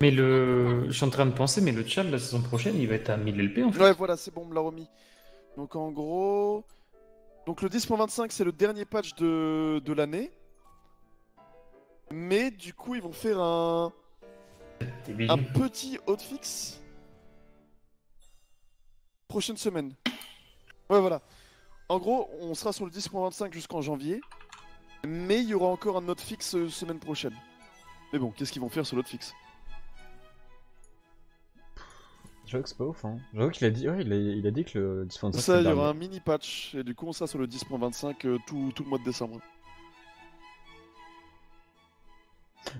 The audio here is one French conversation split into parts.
Mais le... Je suis en train de penser, mais le tchad la saison prochaine, il va être à 1000 LP en fait. Ouais, voilà, c'est bon, on me l'a remis. Donc en gros... Donc le 10.25, c'est le dernier patch de l'année. Mais du coup, ils vont faire un petit hotfix. Prochaine semaine. Ouais, voilà. En gros, on sera sur le 10.25 jusqu'en janvier. Mais il y aura encore un hotfix semaine prochaine. Mais bon, qu'est-ce qu'ils vont faire sur l'hotfix? J'avoue que c'est pas ouf, hein. J'avoue qu'il a dit, ouais, il a dit que le 10.25. Ça, il y aura un mini patch. Et du coup, on sera sur le 10.25 tout le mois de décembre.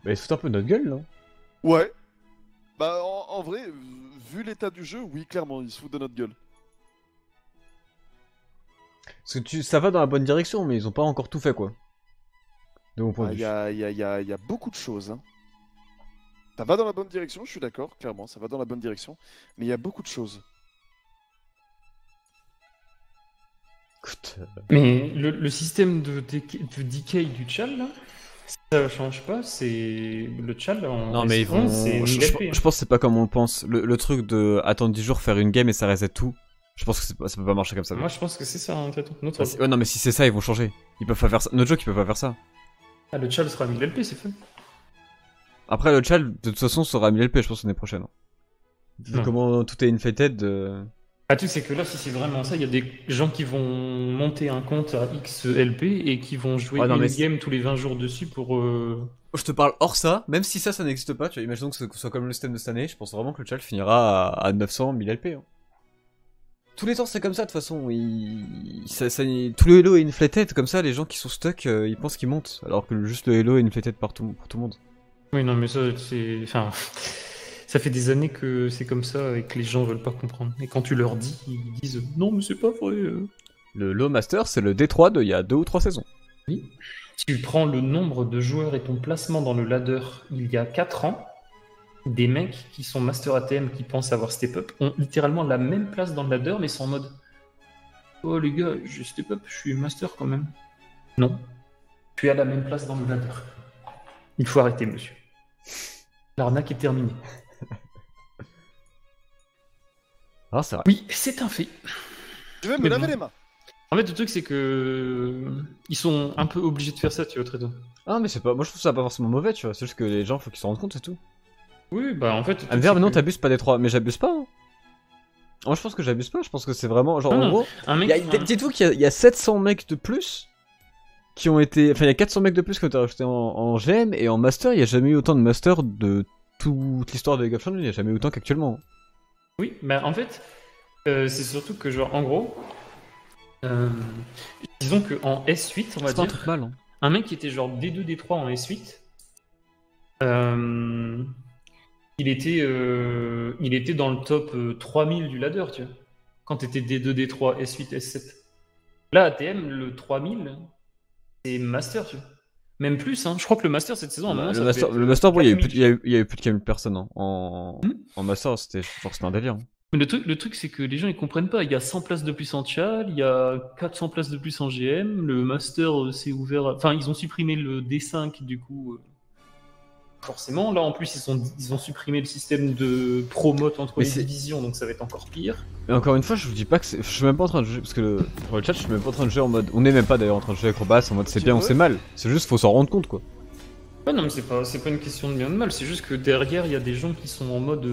Bah, il se fout un peu de notre gueule, là. Ouais. Bah, en vrai, vu l'état du jeu, oui, clairement, il se fout de notre gueule. Parce que ça va dans la bonne direction, mais ils ont pas encore tout fait, quoi. De mon point de vue. Il y a beaucoup de choses, hein. Ça va dans la bonne direction, je suis d'accord, clairement, ça va dans la bonne direction. Mais il y a beaucoup de choses. Écoute... Mais le système de decay du tchal, là, ça change pas, c'est... Le tchal, en... Non mais ils vont... Je pense que c'est pas comme on le pense. Le truc de attendre 10 jours, faire une game et ça reset tout, je pense que ça peut pas marcher comme ça. Moi je pense que c'est ça, hein, notre... Ouais non mais si c'est ça, ils vont changer. Ils peuvent pas faire ça, notre jeu, ils peuvent pas faire ça. Ah, le tchal sera 1000 LP, c'est fun. Après, le tchal, de toute façon, sera à 1000 LP, je pense, l'année prochaine. Vu comment tout est infected... Le truc, c'est que là, si c'est vraiment ça, il y a des gens qui vont monter un compte à X LP et qui vont jouer une game tous les 20 jours dessus pour... Je te parle hors ça, même si ça n'existe pas, tu vois, imaginons que ce soit comme le système de cette année, je pense vraiment que le tchal finira à 900, 1000 LP. Hein. Tous les temps, c'est comme ça, de toute façon. Tout le Hello est inflated, comme ça, les gens qui sont stuck, ils pensent qu'ils montent, alors que juste le Hello est inflated pour tout le monde. Oui, non, mais ça, c'est... Enfin, ça fait des années que c'est comme ça et que les gens veulent pas comprendre. Et quand tu leur dis, ils disent « Non, mais c'est pas vrai ». Le Low Master, c'est le D3 d'il y a 2 ou 3 saisons. Oui. Si tu prends le nombre de joueurs et ton placement dans le ladder il y a 4 ans, des mecs qui sont Master ATM qui pensent avoir step up ont littéralement la même place dans le ladder, mais sans mode « Oh les gars, je step up, je suis Master quand même ». Non. Tu as la même place dans le ladder. Il faut arrêter, monsieur. L'arnaque est terminée. Ah, ça va. Oui, c'est un fait. Je vais me laver les mains. En fait, le truc, c'est que. Ils sont un peu obligés de faire ça, tu vois, TraYtoN. Ah, mais c'est pas. Moi, je trouve ça pas forcément mauvais, tu vois. C'est juste que les gens, faut qu'ils se rendent compte, c'est tout. Oui, bah en fait. Ah, mais non, t'abuses pas des trois. Mais j'abuse pas, hein. Moi, je pense que j'abuse pas. Je pense que c'est vraiment. Genre, en gros. Dites-vous qu'il y a 700 mecs de plus. Qui ont été... Enfin, il y a 400 mecs de plus qui ont été rajoutés en GM, et en Master, il n'y a jamais eu autant de Master de toute l'histoire de League of Legends, il n'y a jamais eu autant qu'actuellement. Oui, bah en fait, c'est surtout que, genre, en gros, disons qu'en S8, on va dire, un mec qui était genre D2, D3 en S8, il était dans le top 3000 du ladder, tu vois, quand t'étais D2, D3, S8, S7. Là, ATM, le 3000... C'est Master, tu vois. Même plus, hein. Je crois que le Master cette saison, le Master, bon, il y a eu plus de 4000 personnes hein. En Master, c'était un délire. Hein. Mais le truc c'est que les gens ils comprennent pas. Il y a 100 places de plus en Tchal, il y a 400 places de plus en GM. Le Master s'est ouvert. Enfin, ils ont supprimé le D5, du coup. Forcément. Là, en plus, ils ont supprimé le système de promote entre les divisions, donc ça va être encore pire. Mais encore une fois, je vous dis pas que je suis même pas en train de jouer, parce que pour le chat, je suis même pas en train de jouer en mode. On est même pas d'ailleurs en train de jouer acrobace en mode c'est bien ou c'est mal. C'est juste faut s'en rendre compte quoi. Ouais, non, mais c'est pas une question de bien ou de mal, c'est juste que derrière, il y a des gens qui sont en mode.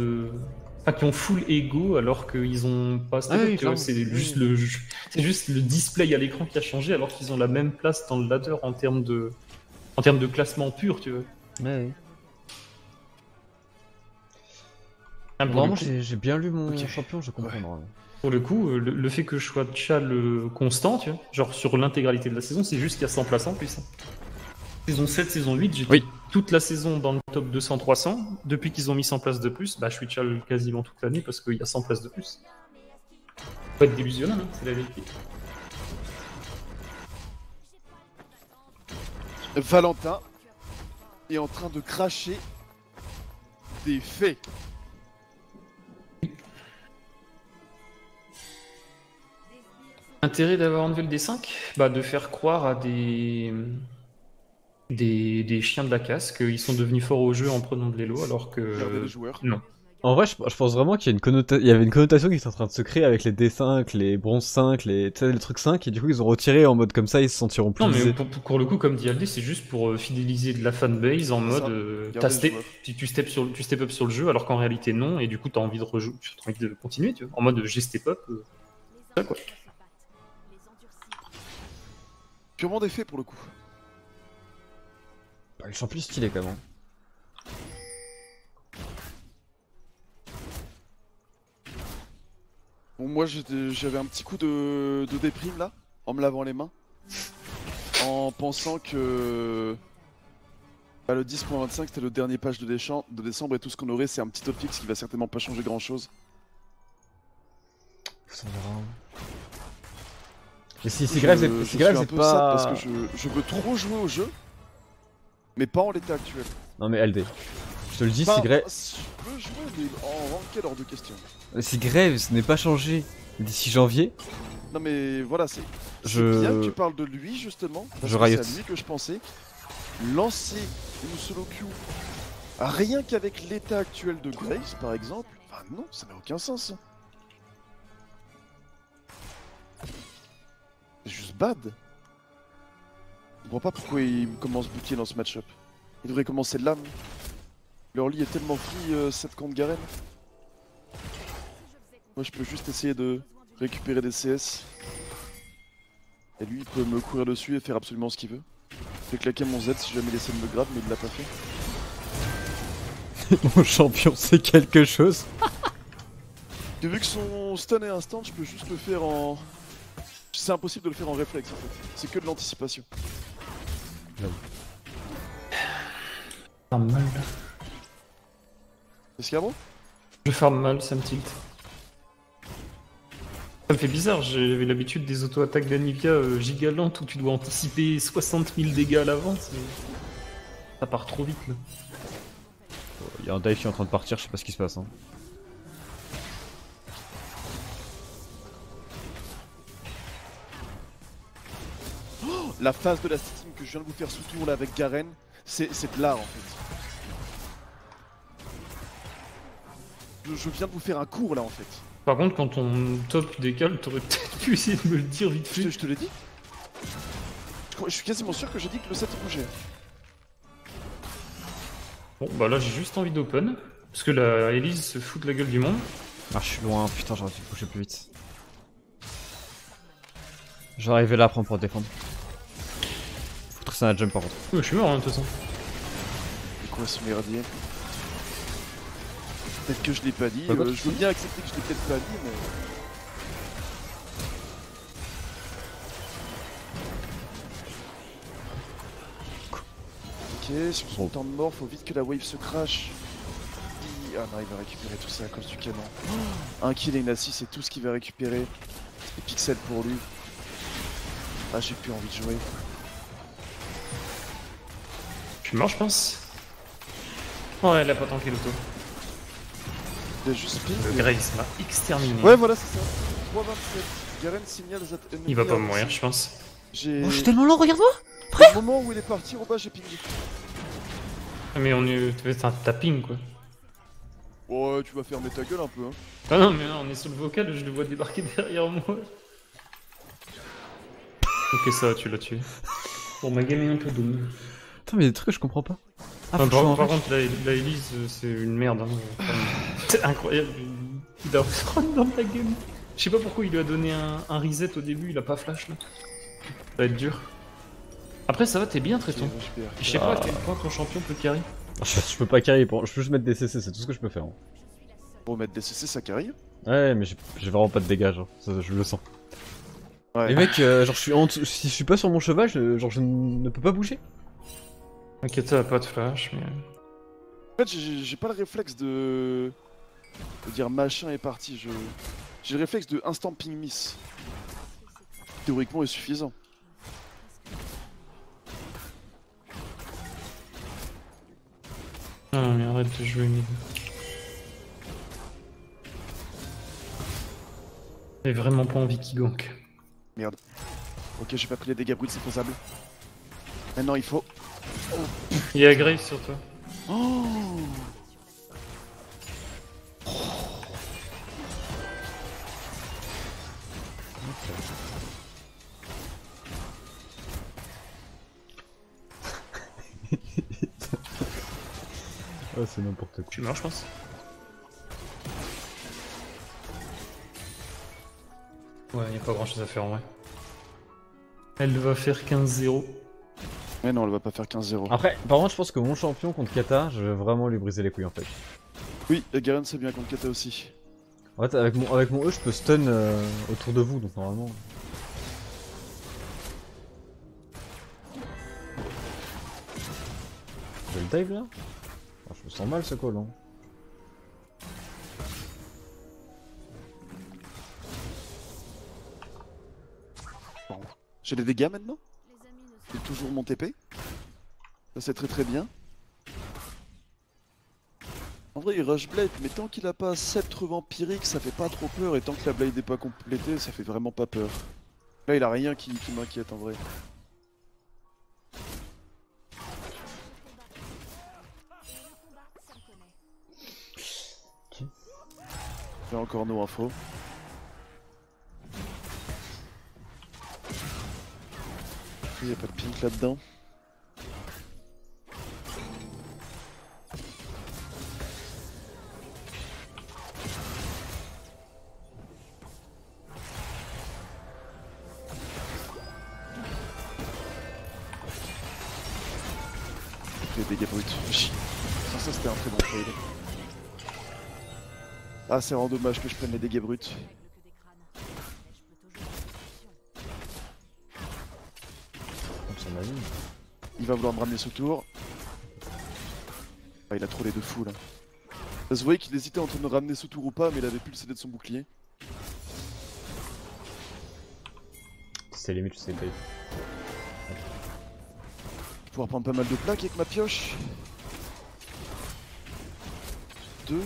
Enfin, qui ont full ego alors qu'ils ont pas. Ah, oui, c'est juste le display à l'écran qui a changé alors qu'ils ont la même place dans le ladder en termes de classement pur, tu vois. Ouais, oui. Ah, vraiment, j'ai bien lu mon champion, je comprends. Ouais. Pour le coup, le fait que je sois tchal constant, tu vois, genre sur l'intégralité de la saison, c'est juste qu'il y a 100 places en plus. Hein. Saison 7, saison 8, j'étais toute la saison dans le top 200-300. Depuis qu'ils ont mis 100 places de plus, bah je suis tchal quasiment toute l'année parce qu'il y a 100 places de plus. Faut être délusionnel, hein, c'est la vérité. Valentin est en train de cracher des faits. L'intérêt d'avoir enlevé le D5, bah de faire croire à des des chiens de la casse, qu'ils sont devenus forts au jeu en prenant de l'élo, alors que... Non. En vrai, je pense vraiment qu'il y a une connotation qui est en train de se créer avec les D5, les bronze 5, les trucs 5, et du coup ils ont retiré en mode comme ça, ils se sentiront plus... Non mais pour le coup, comme dit Aldi, c'est juste pour fidéliser de la fanbase en mode tu step up sur le jeu, alors qu'en réalité non, et du coup t'as envie de rejouer, t'as envie de continuer, tu vois, en mode j'ai step up, ça quoi. Purement des faits pour le coup. Bah, ils sont plus stylés quand même. Bon, moi j'avais un petit coup de déprime là, en me lavant les mains, en pensant que bah, le 10.25 c'était le dernier patch de décembre et tout ce qu'on aurait c'est un petit top fixe qui va certainement pas changer grand chose. Ça verra. Et si c'est grave, c'est grave, c'est pas... sad parce que je veux trop jouer au jeu, mais pas en l'état actuel. Non mais LD, je te le dis, c'est grave. Je peux jouer mais en ranked hors de question. C'est grave, ce n'est pas changé d'ici janvier. Non mais voilà, c'est bien que tu parles de lui justement, parce que c'est à lui que je pensais. Lancer une solo queue rien qu'avec l'état actuel de Graves par exemple, bah non, ça n'a aucun sens. C'est juste bad. Je comprends pas pourquoi il commence bouquer dans ce match-up. Il devrait commencer de l'âme. Leur lit est tellement free cette contre Garen. Moi je peux juste essayer de récupérer des CS. Et lui il peut me courir dessus et faire absolument ce qu'il veut. Je vais claquer mon Z si jamais il essaie de me grab, mais il l'a pas fait. Mon champion c'est quelque chose. Et vu que son stun est instant, je peux juste le faire en... C'est impossible de le faire en réflexe en fait, c'est que de l'anticipation. Farme mal. Qu'est-ce qu'il y a, bon ? Je farme mal, ça me tilt. Ça me fait bizarre, j'avais l'habitude des auto-attaques d'Anivia giga lentes où tu dois anticiper 60 000 dégâts à l'avance. Ça part trop vite là. Il y a un dive qui est en train de partir, je sais pas ce qui se passe. Hein. La phase de la steam que je viens de vous faire sous tour là avec Garen, c'est de l'art en fait. Je viens de vous faire un cours là en fait. Par contre quand on top décale, t'aurais peut-être pu essayer de me le dire vite fait. Je te l'ai dit. Je suis quasiment sûr que j'ai dit que le set bougeait. Bon bah là j'ai juste envie d'open, parce que la Elise se fout de la gueule du monde. Ah je suis loin, putain j'aurais dû bouger plus vite. J'arrivais là à prendre pour défendre. C'est un jump par contre. Oui, je suis mort hein, de toute façon. C'est quoi ce merdier? Peut-être que je l'ai pas dit, je veux bien accepter que je l'ai peut-être pas dit, mais... Ok, sur son temps de mort, faut vite que la wave se crache. Ah non, il va récupérer tout ça à cause du canon. Un kill et une assist, c'est tout ce qu'il va récupérer. C'est pixel pour lui. Ah, j'ai plus envie de jouer. Je suis mort, je pense. Ouais, elle a pas tanké l'auto. Il a juste ping. Le Graves m'a exterminé. Ouais, voilà, c'est ça. 327. Garen signale ZNP. Il va pas mourir, je pense. Oh, je suis tellement lent, regarde-moi. Prêt. Au moment où il est parti, en bas, j'ai pingé. Mais on est. C'est un tapping, quoi. Ouais, tu vas fermer ta gueule un peu, hein. Ah non, mais non, on est sur le vocal, je le vois débarquer derrière moi. Ok, ça, tu l'as tué. Bon, ma game est un peu doom. Putain, mais des trucs que je comprends pas. Ah, par contre, la Elise, c'est une merde. Hein. C'est incroyable. Il a run dans la game. Je sais pas pourquoi il lui a donné un reset au début, il a pas flash là. Ça va être dur. Après, ça va, t'es bien, TraYtoN. Je sais pas à quel point ton champion peut carry. Je peux pas carry, je peux juste mettre des CC, c'est tout ce que je peux faire. Hein. Pour mettre des CC, ça carry. Ouais, mais j'ai vraiment pas de dégâts, genre. Ça, je le sens. Ouais. Et mec, genre, je suis en dessous, si je suis pas sur mon cheval, genre, je ne peux pas bouger. T'inquiète, ça a pas de flash, mais... En fait, j'ai pas le réflexe de dire machin est parti, j'ai le réflexe de instant ping miss. Théoriquement, est suffisant. Non, mais arrête de jouer mid. J'ai vraiment pas envie qu'il gank. Merde. Ok, j'ai pas pris les dégâts bruts, c'est faisable. Maintenant, il faut... Il y a Graves sur toi. Oh. Ah, c'est n'importe quoi. Tu meurs, je pense. Ouais, il n'y a pas grand chose à faire en vrai. Elle va faire 15-0. Mais non, elle va pas faire 15-0. Après, par contre, je pense que mon champion contre Kata, je vais vraiment lui briser les couilles en fait. Oui, et Garen c'est bien contre Kata aussi. En fait, avec mon E, je peux stun autour de vous, donc normalement. Je le dive là? Oh, je me sens mal ce call. Hein. Bon. J'ai des dégâts maintenant? J'ai toujours mon TP. Ça c'est très bien. En vrai il rush Blade, mais tant qu'il a pas sceptre vampirique ça fait pas trop peur, et tant que la Blade n'est pas complétée ça fait vraiment pas peur. Là il a rien qui m'inquiète en vrai. J'ai encore nos infos. Il n'y a pas de pink là-dedans. Les dégâts bruts. Sans ça, c'était un très bon trade. Ah, c'est vraiment dommage que je prenne les dégâts bruts. Il va vouloir me ramener ce tour. Ah, il a trop les deux fous là. Ça se voyait qu'il hésitait entre me ramener ce tour ou pas, mais il avait plus le CD de son bouclier. C'était limite, je sais pas. Je vais pouvoir prendre pas mal de plaques avec ma pioche. 2.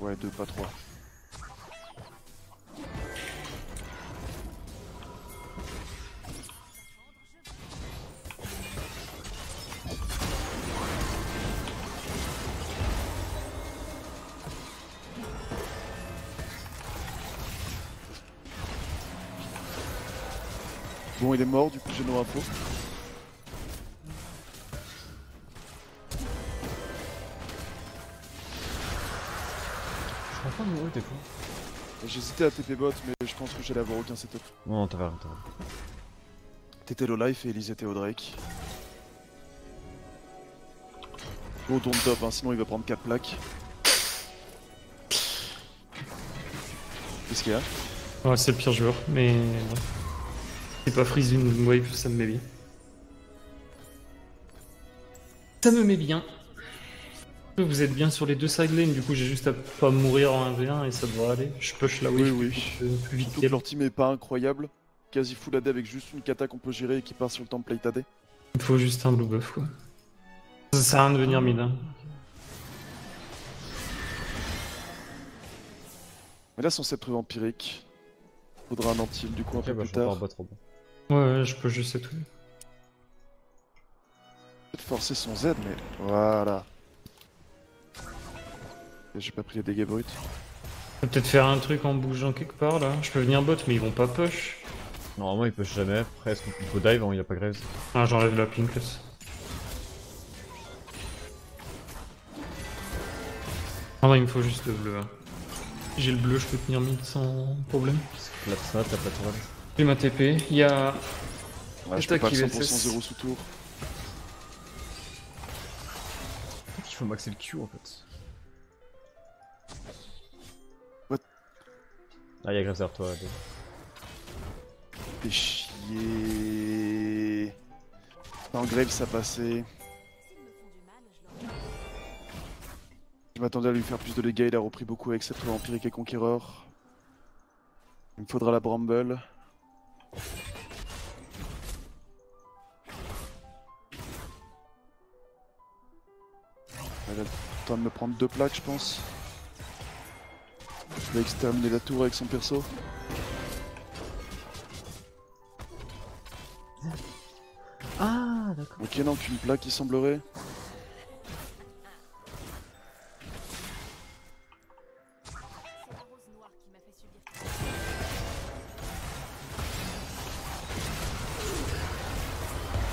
Ouais, 2, pas 3. Bon, il est mort, du coup j'ai nos infos. Je crois pas me mourir des fois. J'hésitais à TP bot, mais je pense que j'allais avoir aucun setup. Non, t'as rien, t'as rien. T'étais low life et Elise était au Drake. Go tourne top, hein, sinon il va prendre 4 plaques. Qu'est-ce qu'il y a? Ouais, c'est le pire joueur, mais. C'est pas freeze une wave, ça me met bien. Ça me met bien. Vous êtes bien sur les deux side lanes, du coup j'ai juste à pas mourir en 1v1 et ça devrait aller. Je push la wave plus vite. Leur team est pas incroyable. Quasi full AD avec juste une kata qu'on peut gérer et qui part sur le template AD. Il faut juste un blue buff quoi. Ça sert à rien de venir mid. Hein. Mais là son sceptre vampirique. Faudra un anti du coup un peu plus tard. Ouais, je peux juste tout. Peut-être forcer son Z, mais voilà. J'ai pas pris les dégâts bruts. Je peux peut-être faire un truc en bougeant quelque part là. Je peux venir bot, mais ils vont pas push. Normalement, ils push jamais. Presque, il faut dive, hein, il y a pas Graves. Ah, j'enlève la pink. Ah non, il me faut juste le bleu. Hein. J'ai le bleu, je peux tenir mid sans problème. Là, ça, t'as pas trop mal. J'ai ma TP, il y a. Ouais, je peux pas le 100% 0 sous tour. Il faut maxer le Q en fait. What? Ah, y'a Graves derrière toi. T'es chier. En Graves, ça passait. Je m'attendais à lui faire plus de dégâts, il a repris beaucoup avec cette Vampirique et Conqueror. Il me faudra la Bramble. Elle a le temps de me prendre 2 plaques je pense. Je vais exterminer la tour avec son perso. Ah, Ok, non, qu'une plaque il semblerait.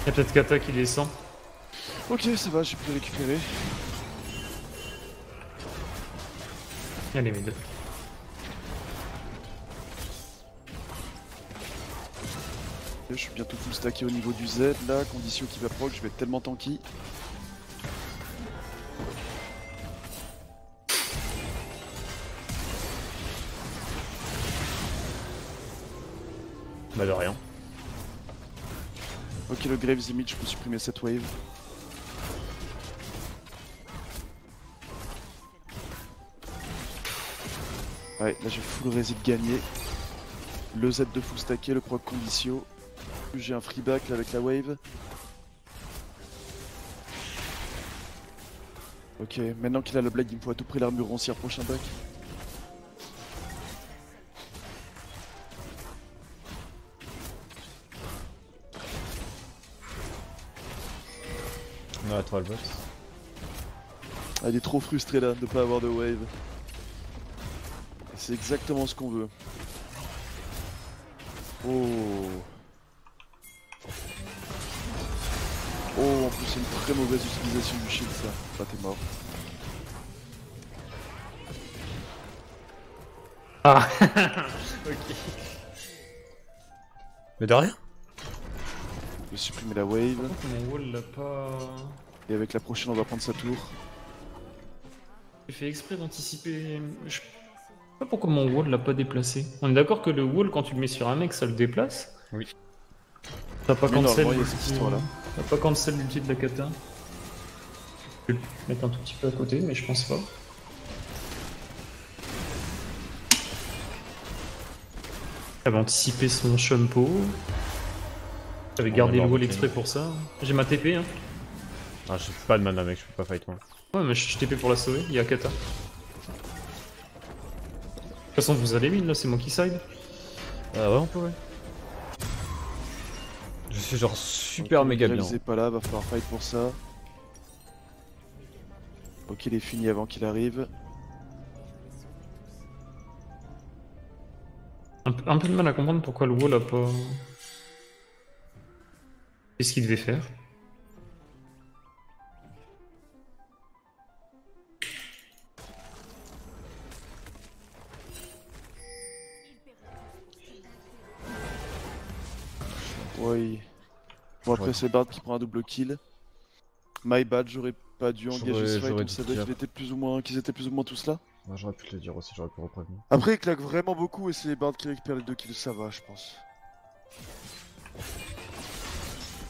Il y a peut-être Kata qui descend. Ok, ça va, j'ai pu récupérer. Allez, mes deux. Je suis bientôt full stacké au niveau du Z là, condition qui va proc, je vais être tellement tanky. Bah de rien. Ok, le Graves Image, je peux supprimer cette wave. Ouais, là j'ai full reset gagné. Le Z de full stacké, le proc condition. J'ai un free back là avec la wave. Ok, maintenant qu'il a le blade, il me faut à tout prix l'armure roncière prochain back. Non, à toi le boss. Ah, il est trop frustré là de pas avoir de wave. C'est exactement ce qu'on veut. Oh. Oh, en plus c'est une très mauvaise utilisation du shield ça, bah t'es mort. Ah ok. Mais de rien. Je vais supprimer la wave. Mon wall l'a pas... Et avec la prochaine on va prendre sa tour. J'ai fait exprès d'anticiper... Je sais pas pourquoi mon wall l'a pas déplacé. On est d'accord que le wall quand tu le mets sur un mec ça le déplace? Oui. T'as pas cancel l'ulti de la Kata. Je vais le mettre un tout petit peu à côté, mais je pense pas. J'avais anticipé son Shumpo. J'avais gardé le wall exprès pour ça. J'ai ma TP hein. Ah, j'ai pas de mana mec, je peux pas fight moi. Ouais mais je TP pour la sauver, il y a Kata. De toute façon vous allez mine là, c'est moi qui side. Ah ouais on peut ouais. Je suis genre super okay, méga bien. Il est pas là, va falloir fight pour ça. Ok, il est fini avant qu'il arrive. Un peu de mal à comprendre pourquoi le wall a pas. Qu'est-ce qu'il devait faire? Oui. Bon après ouais. C'est Bard qui prend un double kill. My bad, j'aurais pas dû engager ce fight, on savait qu'ils étaient plus ou moins tous là. Ouais, j'aurais pu te le dire aussi, j'aurais pu reprévenir. Après il claque vraiment beaucoup et c'est les Bard qui récupèrent les deux kills, ça va je pense.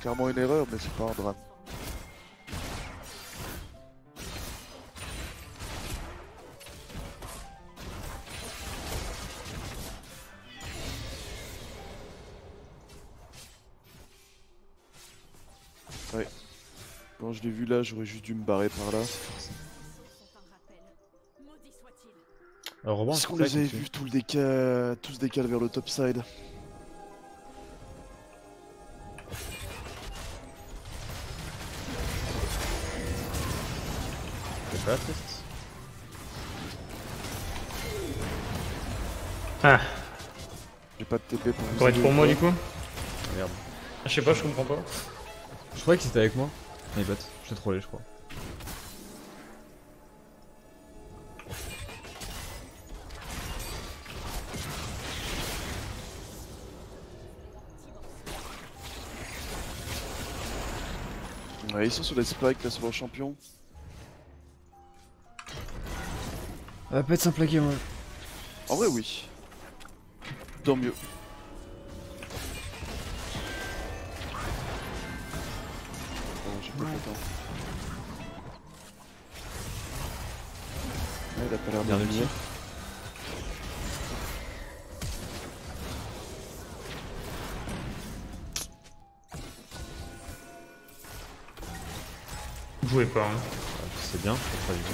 Clairement une erreur mais c'est pas un drame. Ouais, quand je l'ai vu là, j'aurais juste dû me barrer par là. Est-ce qu'on les avait vus tous décalés vers le top side? C'est pas triste. Ah. J'ai pas de TP pour vous. Ça va être pour moi du coup? Merde. Je sais pas, je comprends pas. Je croyais que c'était avec moi, mais bot, je t'ai trollé je crois. Ouais, ils sont sur les spikes là sur leur champion. Elle va pas être simple à game, ouais. En vrai oui. Tant mieux. Ouais. Ouais, il a pas l'air bien de venir. Vous jouez pas hein. Ouais, c'est bien, c'est pas du tout.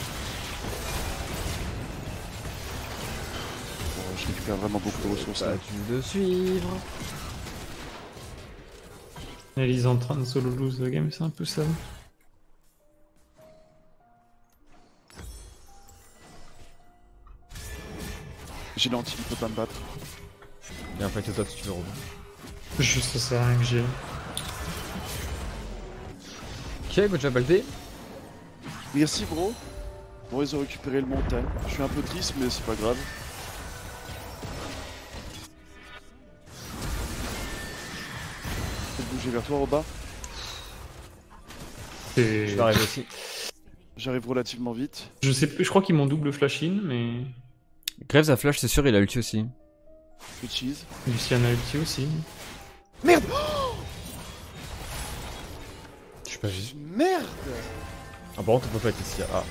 Bon, je récupère vraiment beaucoup de ressources. Pas dû le suivre. Ils sont en train de solo lose the game, c'est un peu ça. J'ai l'anti, il peut pas me battre. Il y a un paquet de si tu veux revenir. Juste ça sert à rien que j'ai. Ok, good job Aldé. Merci bro. Bon, ils ont récupéré le montagne. Je suis un peu triste, mais c'est pas grave. Je vais bouger vers toi, Roba. Et... je vais arriver aussi. J'arrive relativement vite. Je sais plus, je crois qu'ils m'ont double flash in, mais. Graves a flash, c'est sûr, il a ulti aussi. Cheese. Lucien a ulti aussi. Merde! Je suis pas juste. Merde! Ah, par contre, on peut pas être ici. Ah.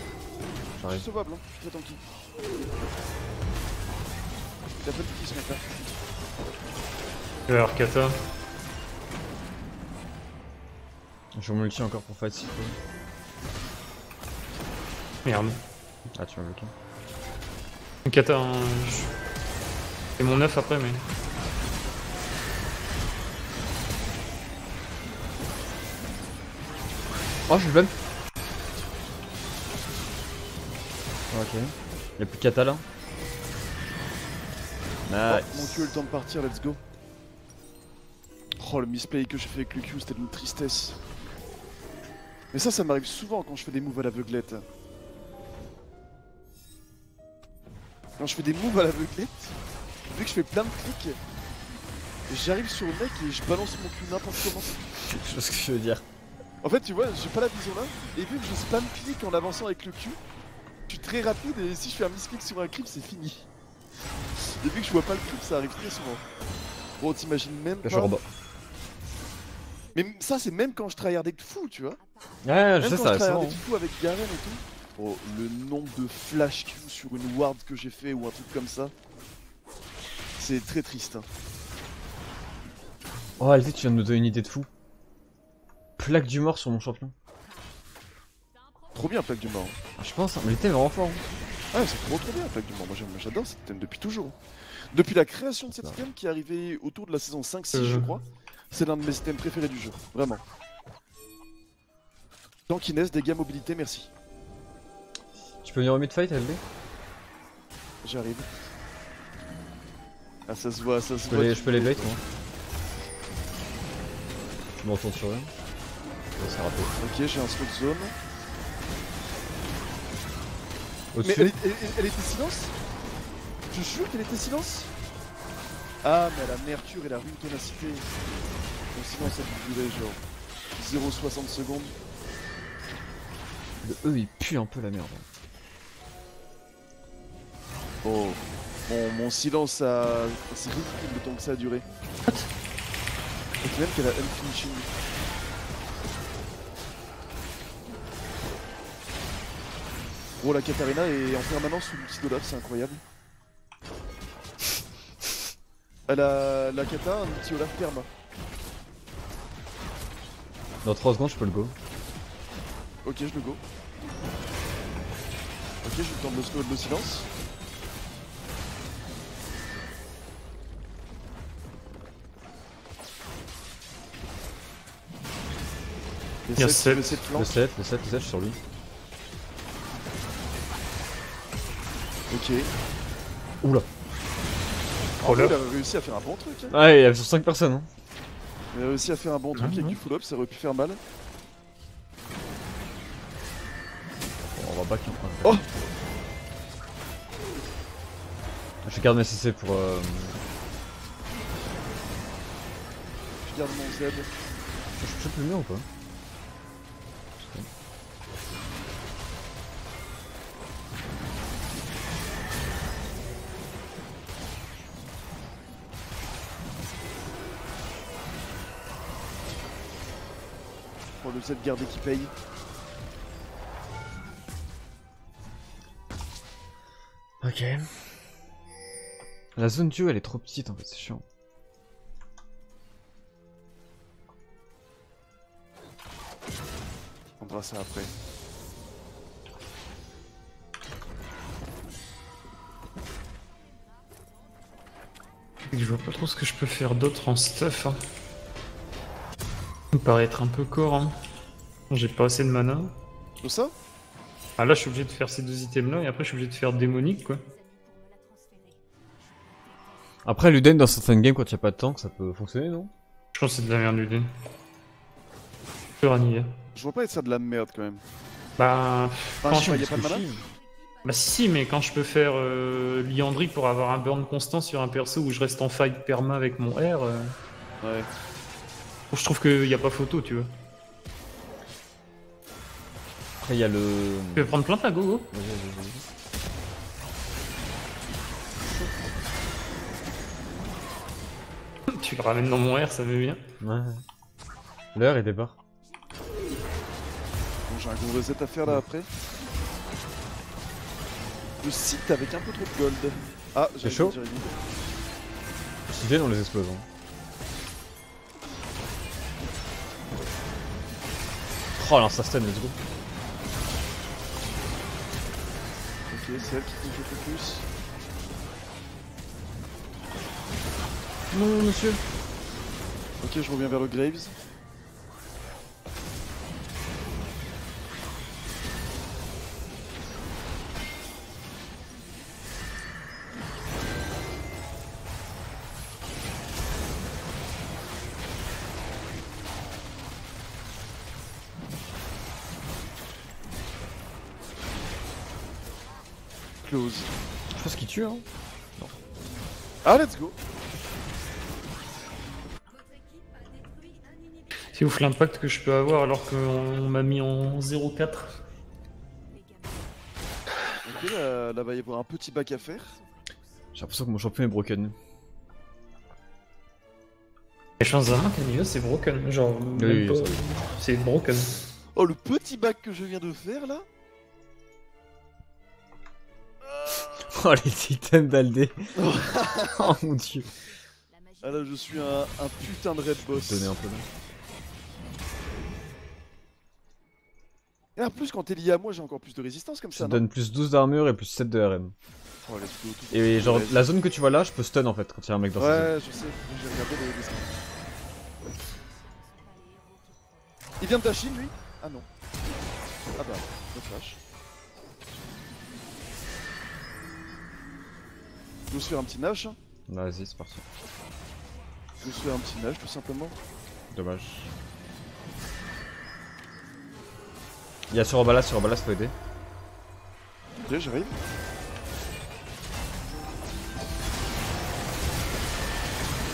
Je suis sauvable, hein. Je t'attends qui. T'as pas de qui ce mec là. Alors, Kata. Je me multi encore pour fatigue. Merde. Ah, tu m'as bloqué. Kata, hein, je... et mon 9 après, mais. Oh, je le bump. Ok. Y'a plus Kata là. Nice. Oh, mon cul, le temps de partir, let's go. Oh, le misplay que j'ai fait avec le Q, c'était une tristesse. Mais ça m'arrive souvent quand je fais des moves à l'aveuglette. Quand je fais des moves à l'aveuglette, vu que je fais plein de clics, j'arrive sur le mec et je balance mon cul n'importe comment. Je sais ce que je veux dire. En fait, tu vois, j'ai pas la vision là, et vu que je spam clic en avançant avec le Q, je suis très rapide et si je fais un misclick sur un clip, c'est fini. Et vu que je vois pas le clip, ça arrive très souvent. Bon, t'imagines même pas. Mais ça, c'est même quand je tryhardais de fou, tu vois. Ouais, je sais ça, c'est bon. De fou avec Garen et tout. Oh, le nombre de flash Q sur une ward que j'ai fait ou un truc comme ça. C'est très triste. Hein. Oh, Aldé, tu viens de me donner une idée de fou. Plaque du mort sur mon champion. Trop bien, plaque du mort. Ah, je pense, hein, mais le thème est vraiment fort. Hein. Ouais, c'est trop bien, plaque du mort. Moi j'adore cette thème depuis toujours. Depuis la création de cette thème qui est arrivée autour de la saison 5-6, je crois. C'est l'un de mes thèmes préférés du jeu, vraiment. Tankiness, dégâts, mobilité, merci. Tu peux venir au mid-fight, Aldé? J'arrive. Ah, ça se voit, ça se voit. Je peux les bait, moi. Je m'entends sur eux. Ok, j'ai un slow de zone. Mais elle était silence? Je jure qu'elle était silence? Ah, mais elle a mercure et la rune ténacité. Donc sinon, ça peut durer genre 0,60 secondes. Le E, il pue un peu la merde. Oh, mon silence a... c'est ridicule le temps que ça a duré. What? Et même qu'elle a unfinishing. Oh, la Katarina est en permanence sous l'outil d'Olaf, c'est incroyable. Elle a la Kata, un outil Olaf perma. Dans 3 secondes, je peux le go. Ok, je le go. Ok, je tente le slow de le silence. Il y a 7, le 7, je suis sur lui. Ok. Oula. Oh, il avait réussi à faire un bon truc. Hein. Ah, il y avait sur 5 personnes. Hein. Il a réussi à faire un bon truc avec du full up, ça aurait pu faire mal. Bon, on va back en train de... Oh, je garde ma CC pour... Je garde mon Z. Je chope le mur ou pas? Pour le set gardé qui paye. Ok. La zone duo elle est trop petite en fait, c'est chiant. On verra ça après. Je vois pas trop ce que je peux faire d'autre en stuff. Hein. Ça me paraît être un peu court, hein. J'ai pas assez de mana. Où ça? Ah là, je suis obligé de faire ces deux items là, et après je suis obligé de faire démonique, quoi. Après, Luden dans certaines games, quand il n'y a pas de tank, ça peut fonctionner, non? Je pense que c'est de la merde, Luden. Je vois pas être ça de la merde quand même. Bah, franchement, il n'y a pas de mana. Bah si, mais quand je peux faire Liandry pour avoir un burn constant sur un perso où je reste en fight perma avec mon R... Ouais. Je trouve qu'il n'y a pas photo, tu vois. Après, il y a le... Tu peux prendre plein de la go-go. Tu le ramènes dans mon R, ça veut bien. Ouais. L'heure est départ. Bon, j'ai un gros reset à faire là après. Le site avec un peu trop de gold. Ah, j'ai chaud. Si viennent, on les explose. Oh, l'insta stun, let's go. Ok, c'est elle qui touche le focus. Non, monsieur. Ok, je reviens vers le Graves. Close. Je pense qu'il tue, hein. Non. Ah, let's go. C'est ouf l'impact que je peux avoir alors qu'on m'a mis en 0,4. Ok, là, va y avoir un petit bac à faire. J'ai l'impression que mon champion est broken. Les chances d'un niveau, c'est broken. Genre, oui, oui, c'est broken. Oh, le petit bac que je viens de faire là. Oh, les items d'Aldé. Oh mon dieu. Ah là, je suis un putain de red boss. Donner un peu là. Et en plus, quand t'es lié à moi, j'ai encore plus de résistance comme ça. Ça donne plus 12 d'armure et plus 7 de RM. Oh, et genre, la zone que tu vois là, je peux stun en fait quand il y a un mec dans cette zone. Ouais, je sais, j'ai regardé les skins. Il vient de ta Chine, lui? Ah non. Ah bah, le flash. Je vais se faire un petit nage. Vas-y, c'est parti. Je vais se faire un petit nage tout simplement. Dommage. Il y a sur Obalas faut aider. Ok, j'arrive.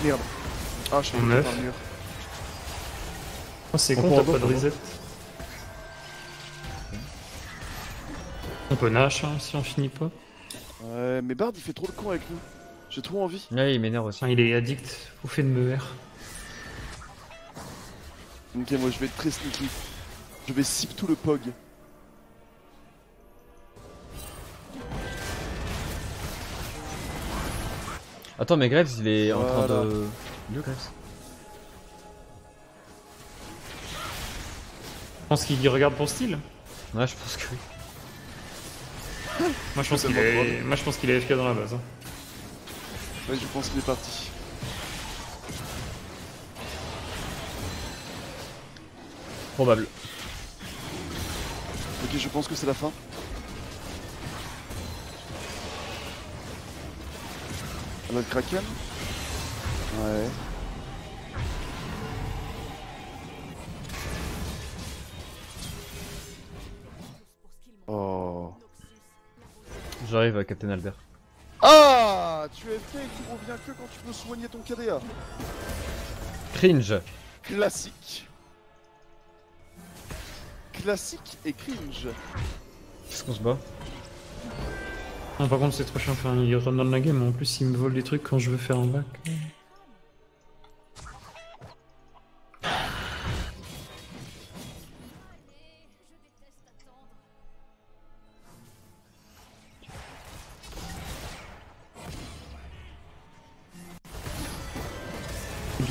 Merde. Ah, je suis tombé par le mur. Oh, c'est con, t'as pas de reset. On peut nage hein, si on finit pas. Ouais, mais Bard il fait trop le con avec nous. J'ai trop envie. Ouais, il m'énerve aussi. Ah, il est addict au fait de me R. Ok, moi je vais être très sneaky. Je vais sip tout le pog. Attends, mais Graves il est voilà. En train de. Le Graves. Je pense qu'il regarde ton style. Ouais, je pense que oui. Moi je pense qu'il est... AFK dans la base. Hein. Ouais, je pense qu'il est parti. Probable. Ok, je pense que c'est la fin. On a le Kraken. Ouais. Oh. J'arrive à Captain Albert. Ah, tu es fait et tu reviens que quand tu peux soigner ton KDA. Cringe. Classique. Classique et cringe. Qu'est-ce qu'on se bat? Non, par contre, c'est trop chiant. Enfin, il run dans la game. En plus, il me vole des trucs quand je veux faire un bac.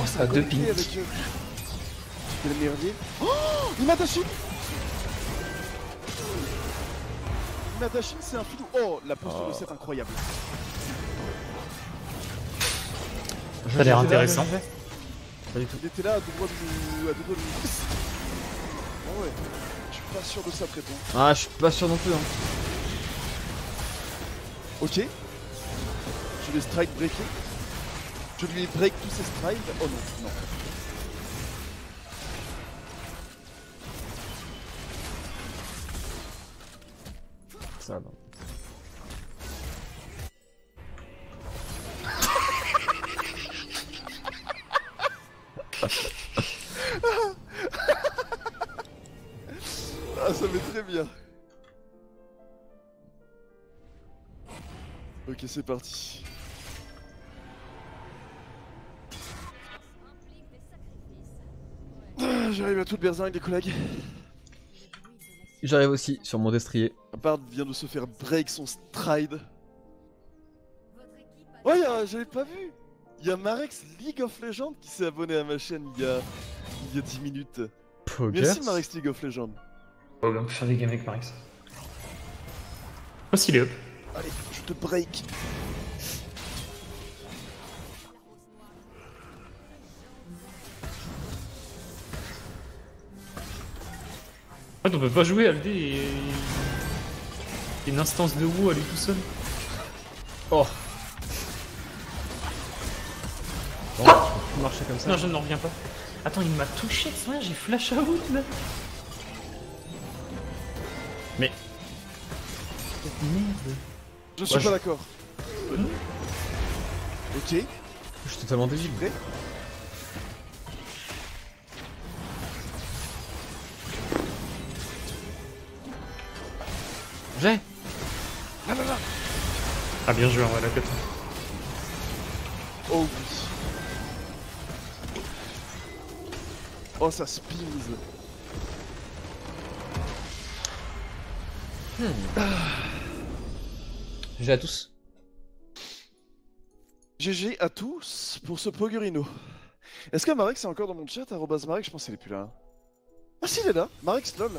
Oh, ça a deux pings. C'est le merdier. Oh, il m'a attaché. Nadashin, c'est un filou. Oh, la pose de recette incroyable. Ça a l'air intéressant. Pas du tout. Il était là à deux doigts de nous. Oh ouais. Je suis pas sûr de ça, TraYtoN. Ah, je suis pas sûr non plus. Hein. Ok. Je vais strike breaker. Je lui break tous ses strikes. Oh non, non. Ça non. Ah, ça fait très bien. Ok, c'est parti. Ah, j'arrive à toute berzingue, les collègues. J'arrive aussi sur mon destrier. Bard vient de se faire break son stride. Ouais, j'avais pas vu. Il y a Marex League of Legends qui s'est abonné à ma chaîne il y a 10 minutes. Poggers. Merci Marex League of Legends. Oh, on peut faire des games avec Marex. Oh, s'il est up. Allez, je te break. En fait, on peut pas jouer Aldé et une instance de Wu à lui tout seul. Oh. Bon, ah je peux marcher comme ça. Non, je n'en reviens pas. Attends, il m'a touché, c'est vrai, j'ai flash out là. Mais. Merde. Je suis pas d'accord. Ok. Je suis totalement dégivré. J'ai. Là, là, là. Ah, bien joué, on va la péter. Oh oui. Oh, ça se pise. GG à tous. GG à tous pour ce Pogurino. Est-ce que Marex est encore dans mon chat? Marex, je pense qu'il est plus là. Ah si, il est là. Marex, lol.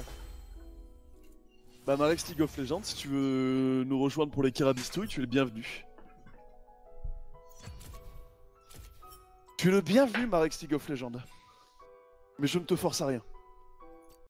Bah Marex League of Legends, si tu veux nous rejoindre pour les carabistouilles, tu es le bienvenu. Tu es le bienvenu Marex League of Legends. Mais je ne te force à rien.